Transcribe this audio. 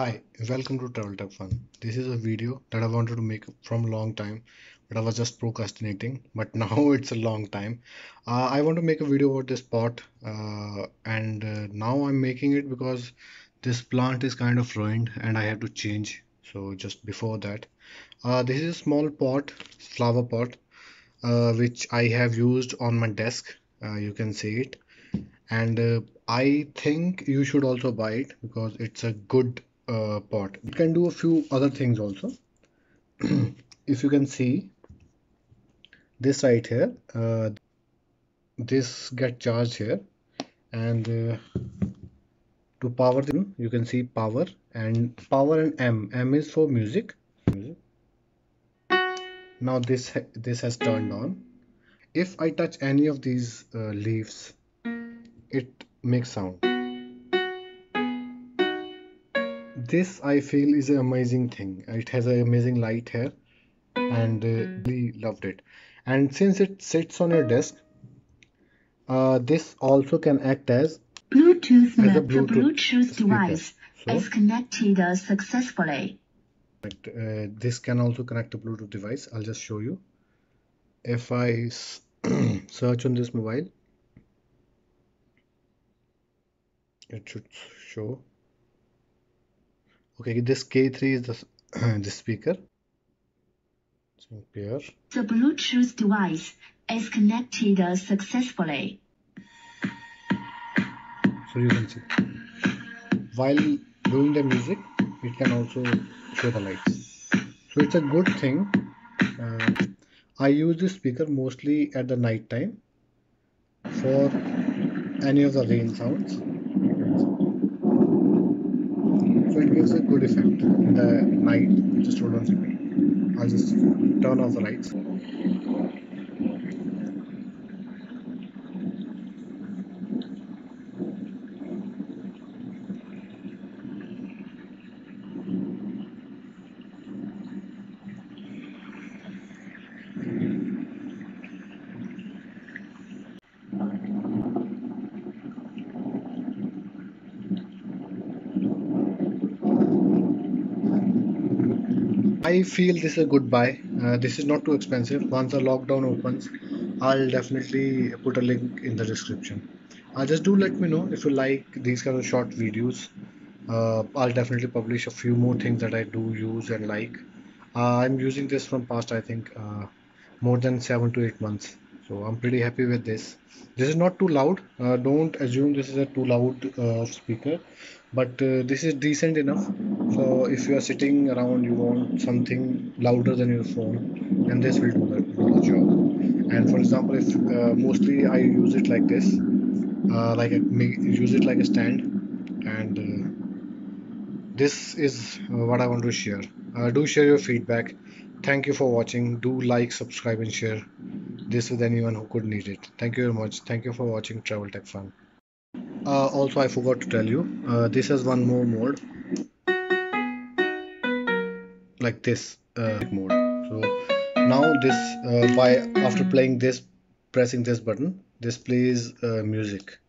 Hi, welcome to Travel Tech Fun. This is a video that I wanted to make from a long time, but I was just procrastinating, but now it's a long time. I want to make a video about this pot now I'm making it because this plant is kind of ruined and I have to change. So just before that, this is a small pot, flower pot, which I have used on my desk. You can see it. And I think you should also buy it because it's a good pot. It can do a few other things also. If you can see this right here, this get charged here, and to power them, you can see power and M is for music. Now this has turned on. If I touch any of these leaves, it makes sound. This I feel is an amazing thing. It has an amazing light here and really loved it. And since it sits on your desk, this also can act as Bluetooth device is connected successfully. This can also connect to Bluetooth device. I'll just show you. If I search on this mobile, it should show. Okay, this K3 is the speaker. So here, the Bluetooth device is connected successfully. So you can see, while doing the music, it can also show the lights. So it's a good thing. I use this speaker mostly at the night time for any of the rain sounds. It gives a good effect in the night. Just hold on a second. I'll just turn off the lights. I feel this is a good buy. This is not too expensive. Once the lockdown opens, I'll definitely put a link in the description. Just do let me know if you like these kind of short videos. I'll definitely publish a few more things that I do use and like. I'm using this from past, I think, more than 7 to 8 months. So I'm pretty happy with this. This is not too loud. Don't assume this is a too loud speaker, but this is decent enough. So if you are sitting around, you want something louder than your phone, and this will do the job. And for example, if mostly I use it like this, use it like a stand, and this is what I want to share. Do share your feedback. Thank you for watching. Do like, subscribe, and share this with anyone who could need it. Thank you very much. Thank you for watching Travel Tech Fun. Also, I forgot to tell you, this has one more mode. Like this mode. So now this after playing this, pressing this button, this plays music.